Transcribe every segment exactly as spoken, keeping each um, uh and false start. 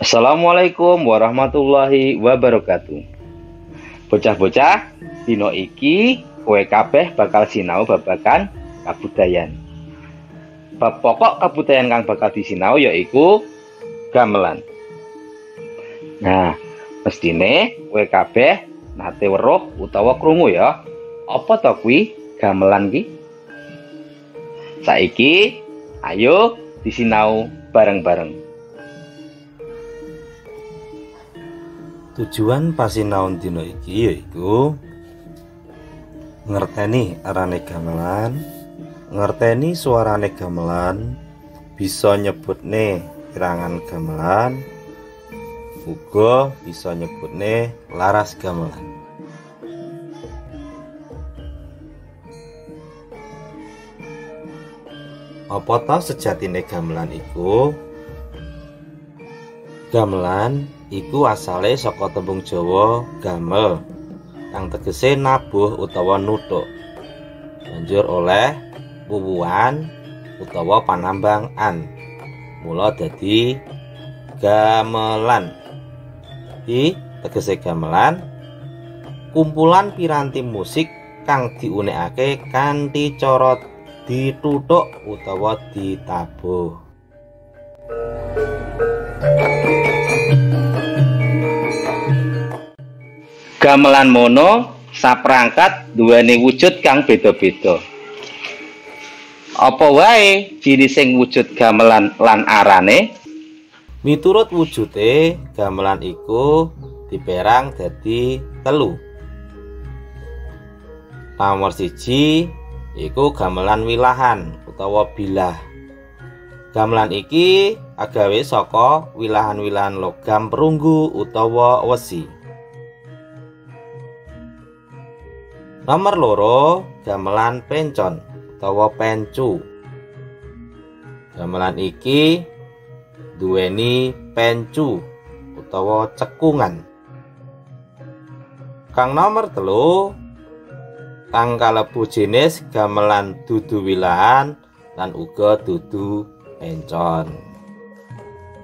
Assalamualaikum warahmatullahi wabarakatuh. Bocah-bocah, dino iki kowe kabeh bakal sinau babagan kabudayan. Bab pokok kabudayan kang bakal disinau yaiku gamelan. Nah, mestine kowe kabeh nate weruh utawa krungu ya. Apa to kuwi gamelan ki? Saiki ayo disinau bareng-bareng. Tujuan pasinaon dina iki yaiku ngerteni arane gamelan, ngerteni suarane gamelan, bisa nyebutne irangan gamelan, uga bisa nyebutne laras gamelan. Apa ta sejatine gamelan iku? Gamelan iku asale saka tembung Jawa gamel kang tegese nabuh utawa nuthuk, banjur oleh wuwuhan utawa panambangan mula dadi gamelan. Iki tegese gamelan kumpulan piranti musik kang diunekake kanthi cara dituthuk utawa ditabuh. Gamelan mono saprangkat duweni wujud kang beda-beda. Apa wae ciri sing wujud gamelan lan arane? Miturut wujude, gamelan iku diperang dadi telu. Nomor siji iku gamelan wilahan utawa bilah. Gamelan iki agawe saka wilahan-wilahan logam perunggu utawa wesi. Nomor loro, gamelan pencon utawa pencu. Gamelan iki duweni pencu utawa cekungan. Kang nomor telu, kang kalebu jenis gamelan dudu wilahan lan uga dudu pencon.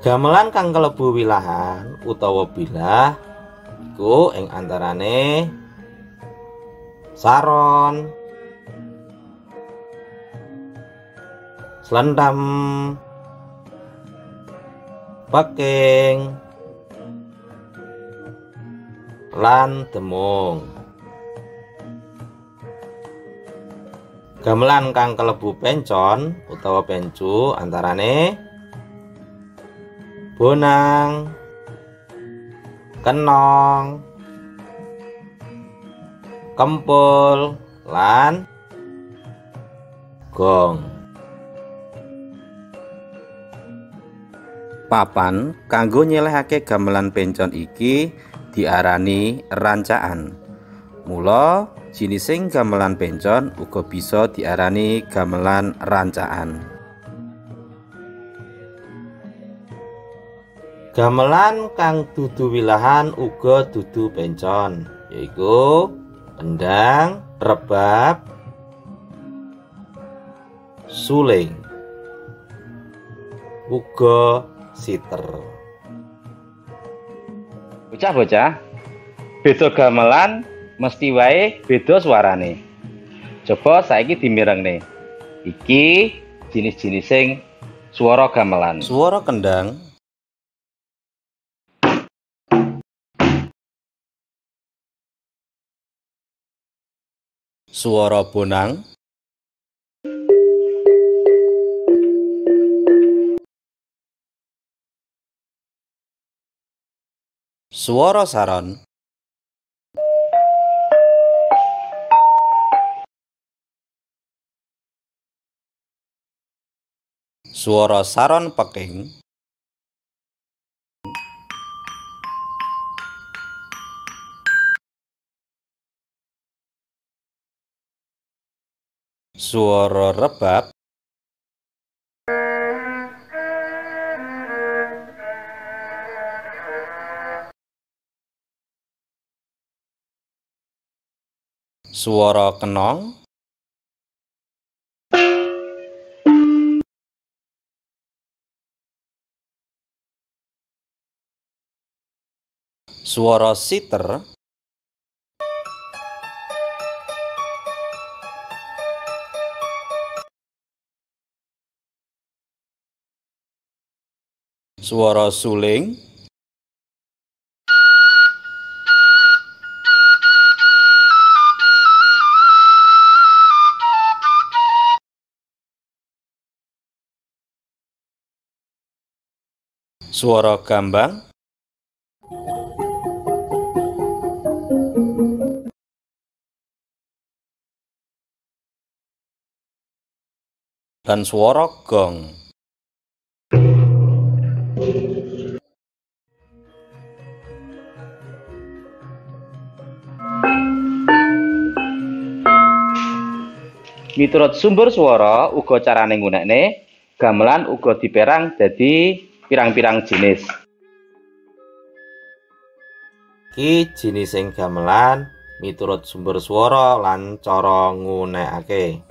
Gamelan kang kalebu wilahan utawa bilah iku ing antarane saron, selendam, bekeng, lan demung. Gamelan kang kelebu pencon utawa pencu antarane bonang, kenong, kempul, lan gong. Papan kanggo nyelehake gamelan pencon iki diarani rancaan. Mula jinising gamelan pencon uga bisa diarani gamelan rancaan. Gamelan kang dudu wilahan uga dudu pencon yaiku endang, rebab, suling, uga siter. Bocah-bocah, beda gamelan mesti wae beda suarane. Coba saiki dimirengne. Iki jenis-jenising suara gamelan. Suara kendang, suara bonang, suara saron, suara saron peking, suara rebab, Swara kenong. Swara siter. Swara suling. Swara gambang. Dan swara gong. Miturut sumber swara uga carane nggunakne, gamelan uga diperang dadi pirang-pirang jenis. Ki jinising gamelan miturut sumber swara lan cara nggunakake.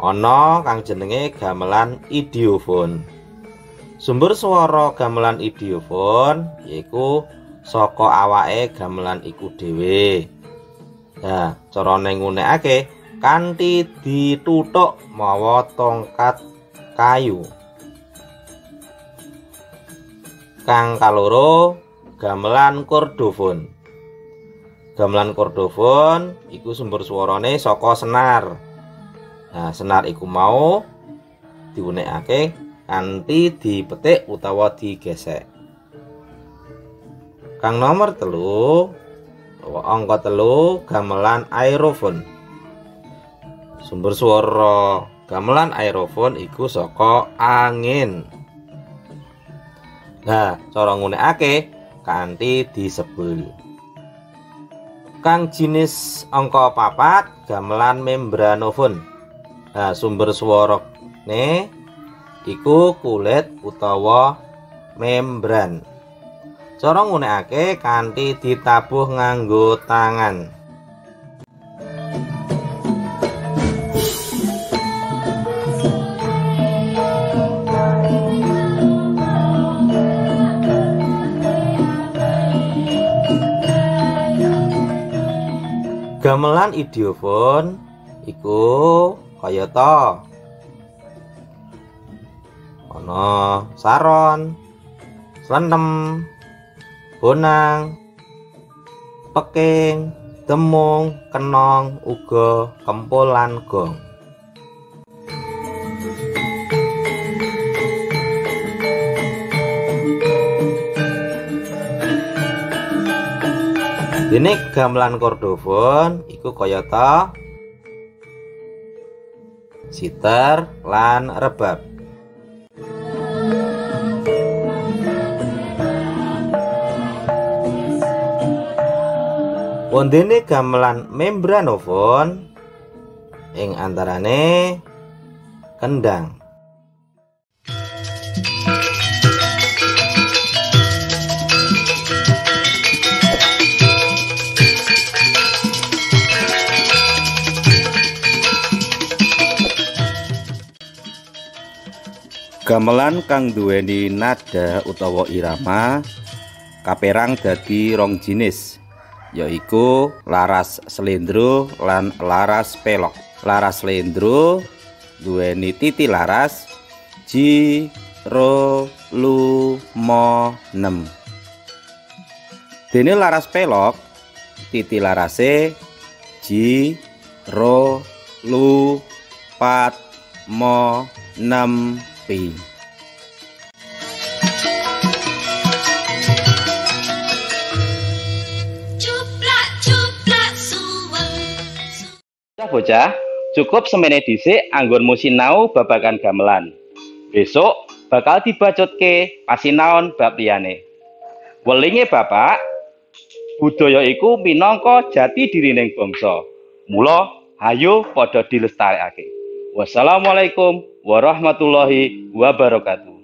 Ana kang jenenge gamelan idiofon. Sumber swara gamelan idiofon yaiku saka awake gamelan iku dhewe. Nah, carane nggunakake kanthi dituthuk mawa tongkat kayu. Kang kaloro gamelan kordofon. Gamelan kordofon iku sumber swarane saka senar. Nah, senar iku mau digunakake kanthi dipetik utawa digesek. Kang nomor telu angka telu gamelan aerofon. Sumber swara gamelan aerofon iku saka angin. Nah, cara nggunakake kanthi disebul. Kang jinis angka papat gamelan membranofon. Nah, sumber swarane iku kulit utawa membran. Cara nggunakake kanthi ditabuh nganggo tangan. Gamelan idiofon iku kayata ana saron, slenem, bonang, peking, demung, kenong, uga, kempul lan gong. Dene gamelan kordofon iku kayata sitar lan rebab. Wondene gamelan membranofon ing antarane kendang. Gamelan kang duweni nada utawa irama kaperang dadi rong jinis, yaiku laras slendro lan laras pelok. Laras slendro duweni titi laras ji ro lu mo nem. Dene laras pelok titi larase ji ro lu pat mo nem pi. Bocah, cukup semene dhisik anggonmu sinau babagan gamelan. Besok bakal dibacotke pasinaon bab liyane. Welinge Bapak, budaya iku minangka jati dirining bangsa. Mula hayo padha dilestarekake. Wassalamualaikum warahmatullahi wabarakatuh.